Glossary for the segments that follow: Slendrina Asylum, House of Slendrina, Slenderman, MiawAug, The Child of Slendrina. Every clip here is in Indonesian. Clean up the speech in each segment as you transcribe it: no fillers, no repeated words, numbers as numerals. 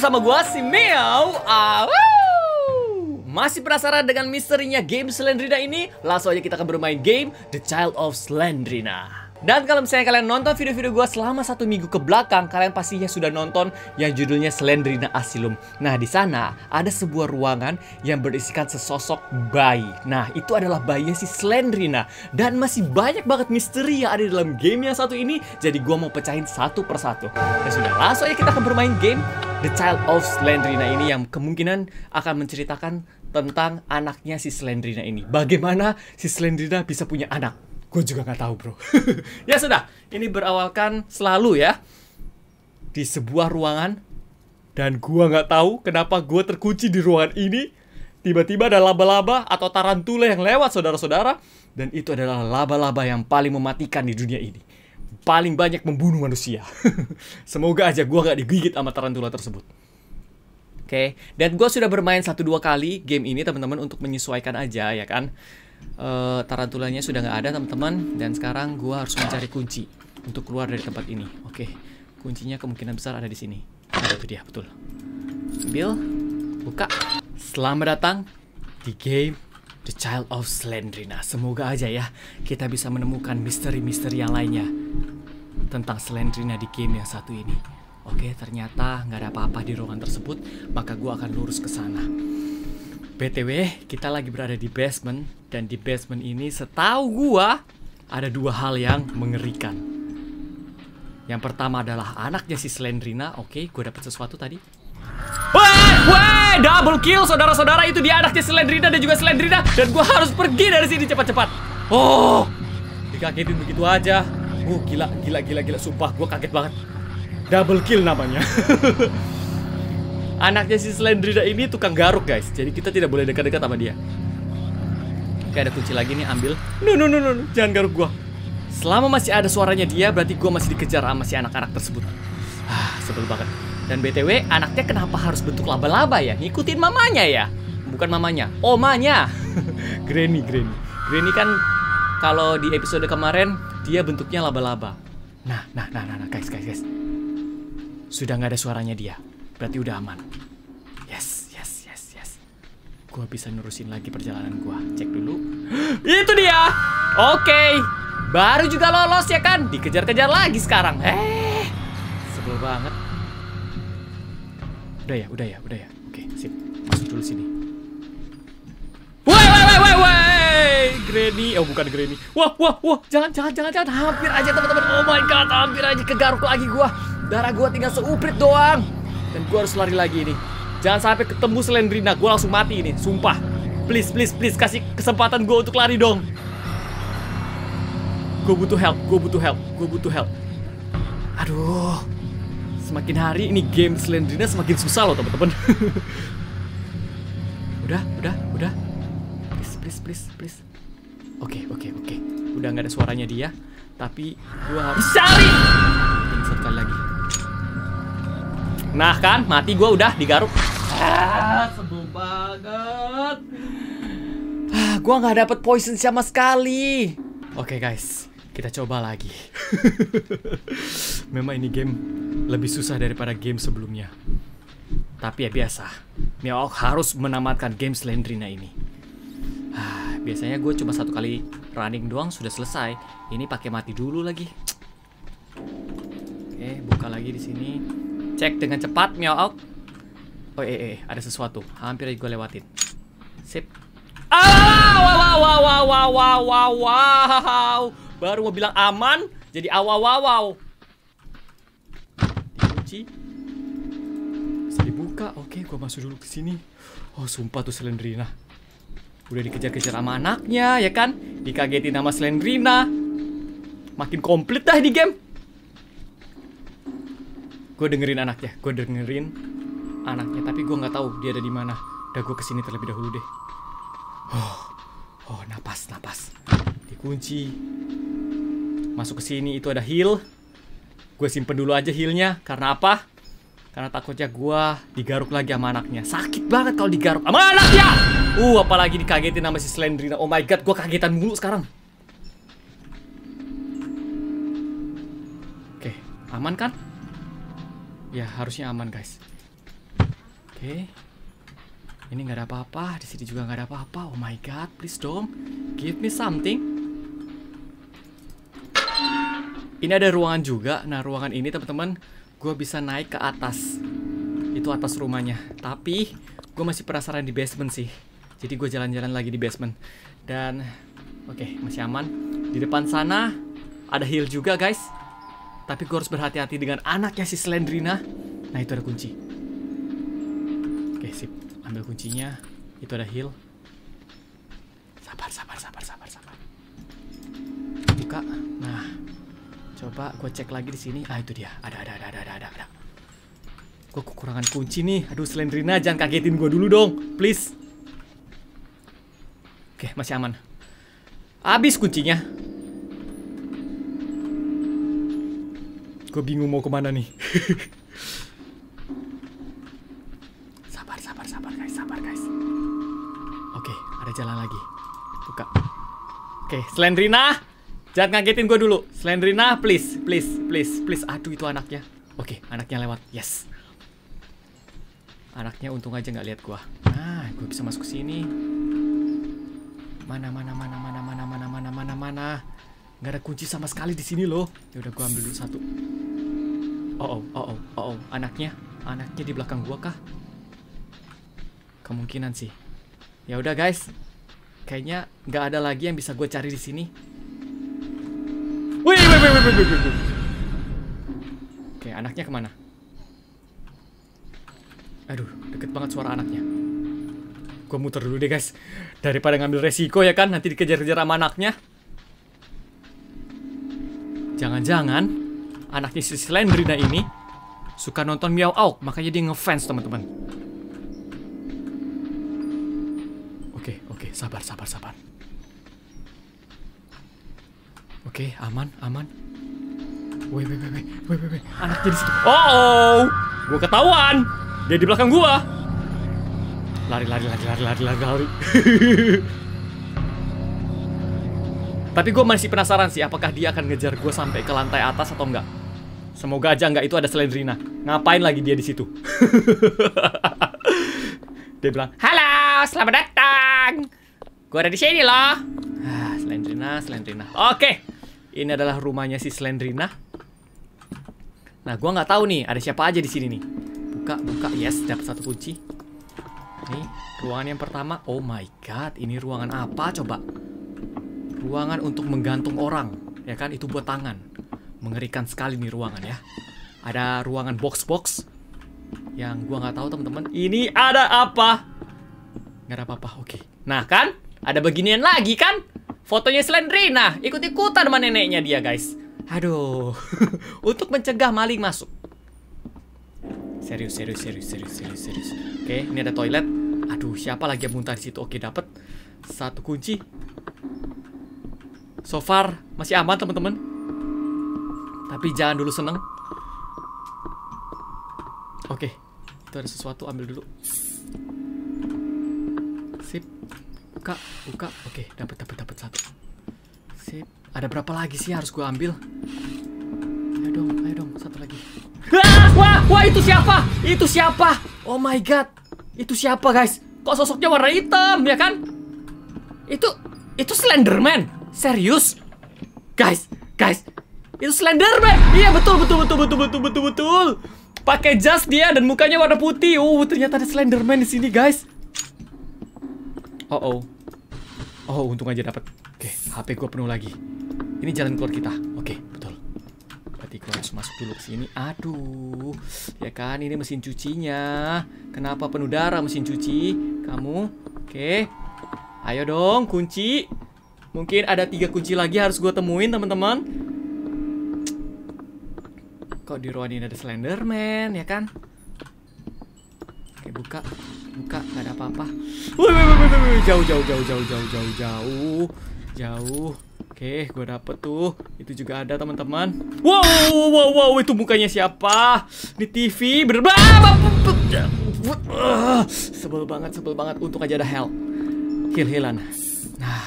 bersama gua si MiawAug. Masih penasaran dengan misterinya game Slendrina ini? Langsung aja kita akan bermain game The Child of Slendrina. Dan kalau misalnya kalian nonton video-video gue selama 1 minggu ke belakang, kalian pastinya sudah nonton yang judulnya Slendrina Asylum. Nah, di sana ada sebuah ruangan yang berisikan sesosok bayi. Nah, itu adalah bayinya si Slendrina. Dan masih banyak banget misteri yang ada dalam game yang satu ini. Jadi gue mau pecahin satu persatu. Nah, sudah, langsung aja kita akan bermain game The Child of Slendrina ini, yang kemungkinan akan menceritakan tentang anaknya si Slendrina ini. Bagaimana si Slendrina bisa punya anak? Gue juga gak tahu, bro. Ya sudah, ini berawalkan selalu ya di sebuah ruangan. Dan gue gak tahu kenapa gue terkunci di ruangan ini. Tiba-tiba ada laba-laba atau tarantula yang lewat, saudara-saudara. Dan itu adalah laba-laba yang paling mematikan di dunia ini. Paling banyak membunuh manusia. Semoga aja gue gak digigit sama tarantula tersebut. Oke, dan gue sudah bermain 1-2 kali game ini, teman-teman, untuk menyesuaikan aja, ya kan. Tarantulanya sudah nggak ada, teman-teman, dan sekarang gua harus mencari kunci untuk keluar dari tempat ini. Oke, kuncinya kemungkinan besar ada di sini. Nah, itu dia, betul. Ambil, buka. Selamat datang di game The Child of Slendrina. Semoga aja ya kita bisa menemukan misteri-misteri yang lainnya tentang Slendrina di game yang satu ini. Oke, ternyata nggak ada apa-apa di ruangan tersebut, maka gua akan lurus ke sana. BTW, kita lagi berada di basement. Dan di basement ini setahu gua ada 2 hal yang mengerikan. Yang pertama adalah anaknya si Slendrina. Oke, gua dapat sesuatu tadi. Wah, double kill, saudara-saudara. Itu dia anaknya Slendrina dan juga Slendrina. Dan gua harus pergi dari sini cepat-cepat. Oh, dikagetin begitu aja. Gila. Sumpah, gua kaget banget. Double kill namanya. Anaknya si Slendrina ini tukang garuk, guys. Jadi kita tidak boleh dekat-dekat sama dia. Oke, ada kunci lagi nih, ambil. No. Jangan garuk gua. Selama masih ada suaranya dia, berarti gua masih dikejar sama si anak-anak tersebut. Sebel banget. Dan BTW, anaknya kenapa harus bentuk laba-laba ya? Ngikutin mamanya ya? Bukan mamanya, omanya. Granny. Granny kan kalau di episode kemarin dia bentuknya laba-laba. Nah, guys. Sudah nggak ada suaranya dia. Berarti udah aman. Yes. Gua bisa nerusin lagi perjalanan gua. Cek dulu. Itu dia. Oke. Baru juga lolos ya kan? Dikejar-kejar lagi sekarang. Sebel banget. Udah ya. Oke, sip. Masuk dulu sini. Woi. Granny. Oh, bukan Granny. Wah. Jangan. Hampir aja, teman-teman. Oh my god, hampir aja kegaruk lagi gua. Darah gua tinggal seuprit doang. Dan gue harus lari lagi ini. Jangan sampai ketemu Slendrina. Gue langsung mati ini, sumpah. Please, kasih kesempatan gue untuk lari dong. Gue butuh help. Aduh. Semakin hari ini game Slendrina semakin susah loh, teman-teman. Udah. Please. Oke. Udah nggak ada suaranya dia. Tapi gue harus cari. Dan sekali lagi. Nah kan, mati gue udah digaruk. Sebel banget. Gue gak dapet poison sama sekali. Oke, guys, kita coba lagi. Memang ini game lebih susah daripada game sebelumnya. Tapi ya biasa, MiawAug harus menamatkan game Slendrina ini. Biasanya gue cuma 1 kali running doang sudah selesai. Ini pakai mati dulu lagi. Oke, buka lagi di sini. Cek dengan cepat, MiawAug. Ada sesuatu. Hampir aja gue lewatin. Sip. Wow. Baru mau bilang aman, jadi wow. Dikunci. Bisa dibuka. Oke, gue masuk dulu ke sini. Oh, sumpah tuh Slendrina. Udah dikejar-kejar sama anaknya, ya kan? Dikagetin sama Slendrina. Makin komplit dah di game. Gue dengerin anaknya, tapi gue nggak tahu dia ada di mana. Udah, gue kesini terlebih dahulu deh. Oh, napas. Dikunci. Masuk ke sini itu ada heal. Gue simpen dulu aja healnya. Karena apa? Karena takutnya gue digaruk lagi sama anaknya. Sakit banget kalau digaruk sama anaknya. Apalagi dikagetin sama si Slendrina. Oh my god, gue kagetan mulu sekarang. Oke, aman kan? Ya, harusnya aman, guys. Oke. Ini nggak ada apa-apa. Di sini juga nggak ada apa-apa. Oh my god, please dong, give me something. Ini ada ruangan juga. Nah, ruangan ini teman-teman, gue bisa naik ke atas. Itu atas rumahnya. Tapi gue masih penasaran di basement sih. Jadi gue jalan-jalan lagi di basement. Dan oke, masih aman. Di depan sana ada hill juga, guys. Tapi gue harus berhati-hati dengan anaknya si Slendrina. Nah, itu ada kunci. Oke, sip. Ambil kuncinya. Itu ada hill. Sabar, sabar, sabar, sabar, sabar. Buka. Nah, coba gue cek lagi di sini. Ah, itu dia. Ada. Gue kekurangan kunci nih. Aduh, Slendrina, jangan kagetin gue dulu dong, please. Oke, masih aman. Habis kuncinya. Gue bingung mau kemana nih. Sabar, sabar, sabar, guys. Sabar, guys. Oke, ada jalan lagi. Buka. Oke, Slendrina, jangan ngagetin gue dulu. Slendrina, please, please, please, please. Aduh, itu anaknya. Oke, anaknya lewat. Yes. Anaknya untung aja nggak lihat gue. Nah, gue bisa masuk ke sini. Mana. Nggak ada kunci sama sekali di sini loh. Ya udah, gue ambil dulu satu. Oh. Anaknya di belakang gue kah? Kemungkinan sih. Ya udah, guys. Kayaknya nggak ada lagi yang bisa gue cari di sini. Wih. Oke, anaknya kemana? Aduh, deket banget suara anaknya. Gue muter dulu deh, guys. Daripada ngambil resiko ya kan, nanti dikejar-kejar sama anaknya. Jangan-jangan anaknya si Slendrina ini suka nonton MiawAug, makanya dia ngefans, teman-teman. Oke, sabar. Oke, aman. Woi. Anaknya di situ. Oh. Gua ketahuan. Dia di belakang gua. Lari. Tapi gua masih penasaran sih apakah dia akan ngejar gua sampai ke lantai atas atau enggak. Semoga aja enggak, itu ada Slendrina. Ngapain lagi dia di situ? Dia bilang, "Halo, selamat datang. Gua ada di sini loh." Ah, Slendrina. Oke. Ini adalah rumahnya si Slendrina. Nah, gua nggak tahu nih ada siapa aja di sini nih. Buka. Yes, dapat satu kunci. Nih, ruangan yang pertama. Oh my god, ini ruangan apa coba? Ruangan untuk menggantung orang, ya kan? Itu buat tangan. Mengerikan sekali nih ruangan ya. Ada ruangan box-box yang gua nggak tahu, teman-teman. Ini ada apa? Nggak ada apa-apa. Oke. Nah, kan ada beginian lagi kan? Fotonya Slendrina, ikut-ikutan sama neneknya dia, guys. Aduh. Untuk mencegah maling masuk. Serius. Oke, ini ada toilet. Aduh, siapa lagi yang muntah di situ? Oke, dapat satu kunci. So far masih aman, teman-teman. Tapi jangan dulu seneng. Oke, itu ada sesuatu, ambil dulu. Sip. Buka. Oke, dapat satu. Sip. Ada berapa lagi sih harus gue ambil? Ayo dong, satu lagi. Wah, itu siapa? Oh my god. Itu siapa, guys? Kok sosoknya warna hitam, ya kan? Itu Slenderman. Serius? Guys. Itu Slenderman. Iya, betul. Pakai jas dia dan mukanya warna putih. Oh, ternyata ada Slenderman di sini, guys. Oh, untung aja dapat. Oke, HP gue penuh lagi. Ini jalan keluar kita. Oke, betul. Berarti gue harus masuk dulu ke sini. Aduh, ya kan, ini mesin cucinya. Kenapa penuh darah mesin cuci kamu? Oke, ayo dong, kunci. Mungkin ada 3 kunci lagi harus gue temuin, teman-teman. Kok di ruangan ini ada Slenderman, ya kan? Oke, buka, gak ada apa-apa. Jauh. Oke, gue dapet tuh. Itu juga ada, teman-teman. Wow, itu mukanya siapa? Di TV berbah. Sebel banget. Untung aja ada hilan. Nah,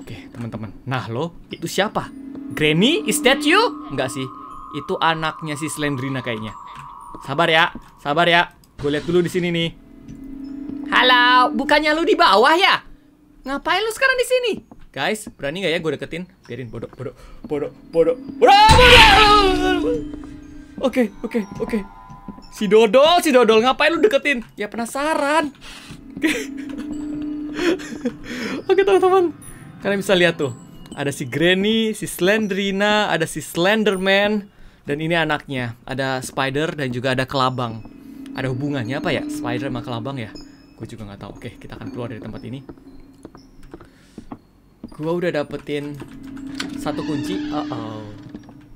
Oke, teman-teman. Nah, lo itu siapa? Granny, is that you? Enggak sih. Itu anaknya si Slendrina kayaknya. Sabar ya, sabar ya. Gue lihat dulu di sini nih. Halo, bukannya lu di bawah ya? Ngapain lu sekarang di sini? Guys, berani nggak ya gue deketin? Biarin bodoh. Oke. Si Dodol ngapain lu deketin? Ya penasaran. Oke, teman-teman. Kalian bisa lihat tuh. Ada si Granny, si Slendrina, ada si Slenderman, dan ini anaknya. Ada spider dan juga ada kelabang. Ada hubungannya apa ya? Spider sama kelabang ya? Gue juga nggak tahu. Oke, kita akan keluar dari tempat ini. Gue udah dapetin satu kunci.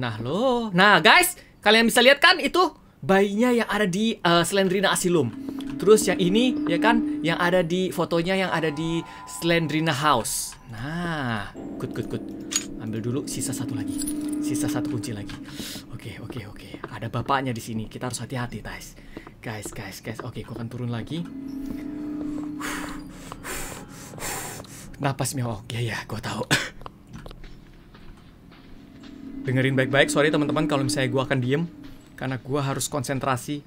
Nah lo, nah guys, kalian bisa lihat kan itu bayinya yang ada di Slendrina Asylum. Terus yang ini ya kan, yang ada di fotonya yang ada di Slendrina House. Nah, good. Ambil dulu sisa satu lagi. Sisa satu kunci lagi. Oke. Ada bapaknya di sini. Kita harus hati-hati, guys. Guys. Oke, gua akan turun lagi. Napas MiawAug. Ya, gua tahu. Dengerin baik-baik. Sorry teman-teman kalau misalnya gua akan diem karena gua harus konsentrasi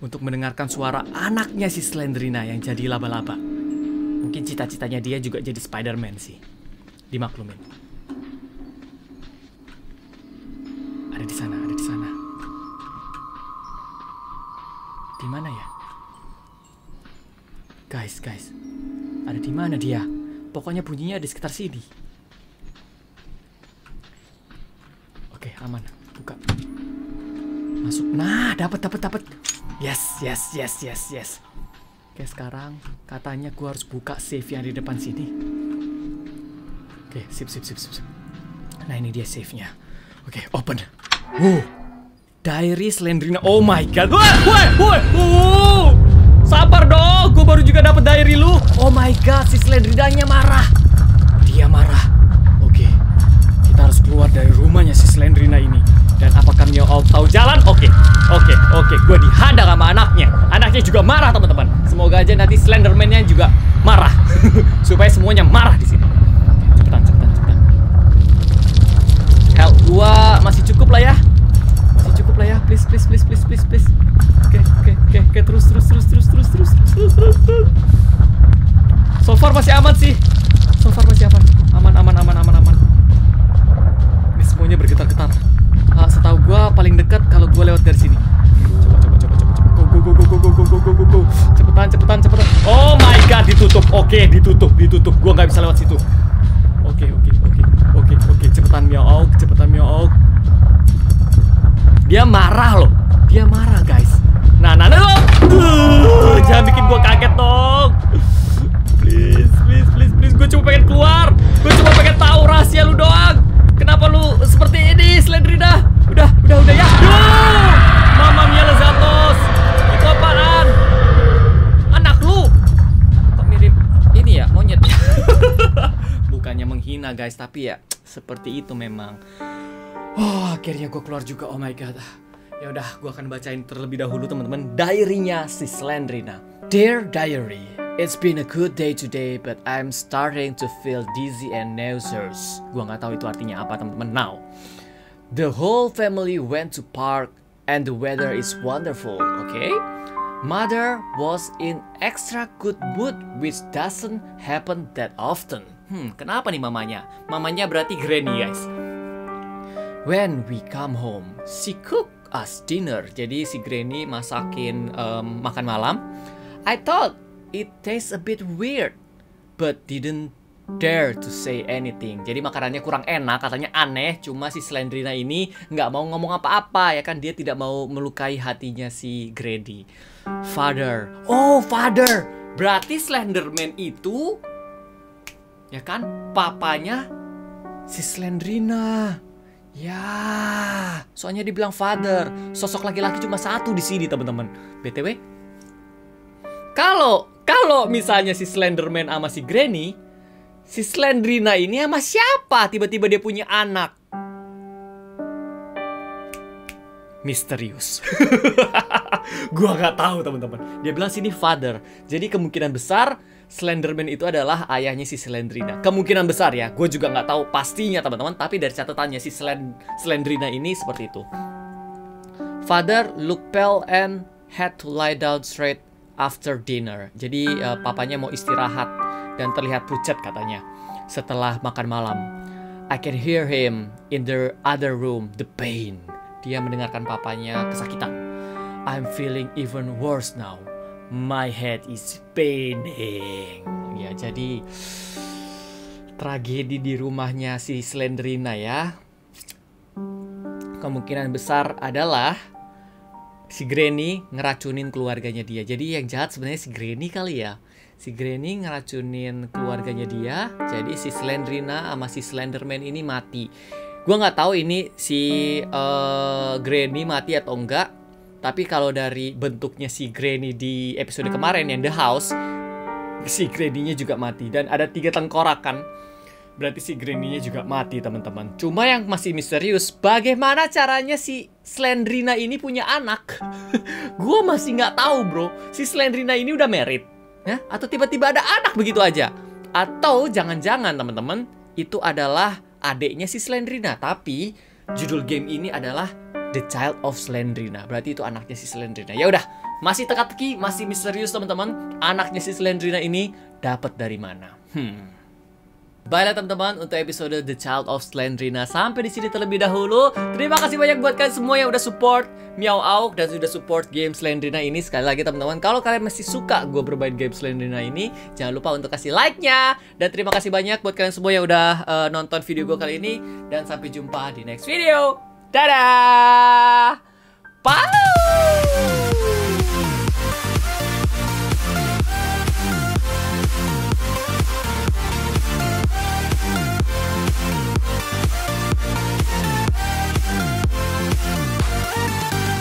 untuk mendengarkan suara anaknya si Slendrina yang jadi laba-laba. Mungkin cita-citanya dia juga jadi Spider-Man sih. Dimaklumin. Ada di sana, ada di sana. Di mana ya? Guys. Ada di mana dia? Pokoknya bunyinya ada di sekitar sini. Oke, aman. Buka. Masuk. Nah, dapat. Yes. Oke, sekarang katanya gue harus buka safe yang di depan sini. Oke, sip. Nah, ini dia safe-nya. Oke, open. Wow. Diary Slendrina. Oh my god. Woi. Sabar dong, gue baru juga dapat diary lu. Oh my god, si Slendrinanya marah. Dia marah. Oke. Kita harus keluar dari rumahnya si Slendrina ini. Dan apakah MiawAug tahu jalan? Oke. Gue dihadang sama anaknya. Anaknya juga marah, teman-teman. Semoga aja nanti Slenderman-nya juga marah. Supaya semuanya marah di sini. Cepetan. Help gua masih cukup lah ya. Please. Oke. Terus. So far masih aman sih. Aman. Ini semuanya bergetar-getar. Setahu gue paling dekat kalau gue lewat dari sini. Coba. Go. Cepetan. Oh my god, ditutup. Oke, ditutup. Gue nggak bisa lewat situ. Oke. Cepetan MiawAug. Dia marah loh. Dia marah, guys. Nah loh. Jangan bikin gue kaget dong. Please. Gue cuma pengen keluar. Gue cuma pengen tahu rahasia lu doang. Kenapa lu seperti ini, Slendrina? Udah ya. Duh! Mama mia lezatos. Itu apaan? Anak lu. Kok mirip ini ya, monyet. Bukannya menghina, guys, tapi ya seperti itu memang. Oh, akhirnya gue keluar juga. Oh my god. Ya udah, gue akan bacain terlebih dahulu, teman-teman, diary-nya si Slendrina. Dear diary, it's been a good day today, but I'm starting to feel dizzy and nauseous. Gua nggak tahu itu artinya apa, teman-teman. Now, the whole family went to park and the weather is wonderful. Okay, mother was in extra good mood, which doesn't happen that often. Kenapa nih mamanya? Mamanya berarti Granny, guys. When we come home, she cooked us dinner. Jadi si Granny masakin makan malam. I thought it tastes a bit weird, but didn't dare to say anything. Jadi makanannya kurang enak, katanya aneh. Cuma si Slendrina ini nggak mau ngomong apa-apa, ya kan? Dia tidak mau melukai hatinya si Grady. Father. Berarti Slenderman itu, ya kan? Papanya si Slendrina. Ya, soalnya dibilang father. Sosok laki-laki cuma satu di sini, teman-teman. BTW, Kalau misalnya si Slenderman sama si Granny, si Slendrina ini sama siapa tiba-tiba dia punya anak? Misterius. Gua nggak tahu, teman-teman. Dia bilang sini father. Jadi kemungkinan besar Slenderman itu adalah ayahnya si Slendrina. Kemungkinan besar ya. Gue juga nggak tahu pastinya, teman-teman. Tapi dari catatannya si Slendrina ini seperti itu. Father looked pale and had to lie down straight after dinner. Jadi papanya mau istirahat dan terlihat pucat katanya setelah makan malam. I can hear him in the other room, the pain. Dia mendengarkan papanya kesakitan. I'm feeling even worse now. My head is paining. Ya, jadi tragedi di rumahnya si Slendrina ya. Kemungkinan besar adalah si Granny ngeracunin keluarganya dia. Jadi yang jahat sebenarnya si Granny kali ya. Si Granny ngeracunin keluarganya dia, jadi si Slendrina sama si Slenderman ini mati. Gua nggak tahu ini si Granny mati atau enggak, tapi kalau dari bentuknya si Granny di episode kemarin yang The House, si Granny-nya juga mati dan ada 3 tengkorakan. Berarti si Granny-nya juga mati, teman-teman. Cuma yang masih misterius, bagaimana caranya si Slendrina ini punya anak? Gua masih nggak tahu, bro. Si Slendrina ini udah married. Ya, atau tiba-tiba ada anak begitu aja. Atau jangan-jangan teman-teman itu adalah adiknya si Slendrina. Tapi judul game ini adalah The Child of Slendrina. Berarti itu anaknya si Slendrina. Ya udah, masih teka-teki, masih misterius teman-teman. Anaknya si Slendrina ini dapat dari mana? Baiklah teman-teman, untuk episode The Child of Slendrina sampai di sini terlebih dahulu. Terima kasih banyak buat kalian semua yang udah support MiawAug dan sudah support game Slendrina ini. Sekali lagi teman-teman, kalau kalian masih suka gue bermain game Slendrina ini, jangan lupa untuk kasih like-nya. Dan terima kasih banyak buat kalian semua yang udah nonton video gue kali ini. Dan sampai jumpa di next video. Dadah. Bye.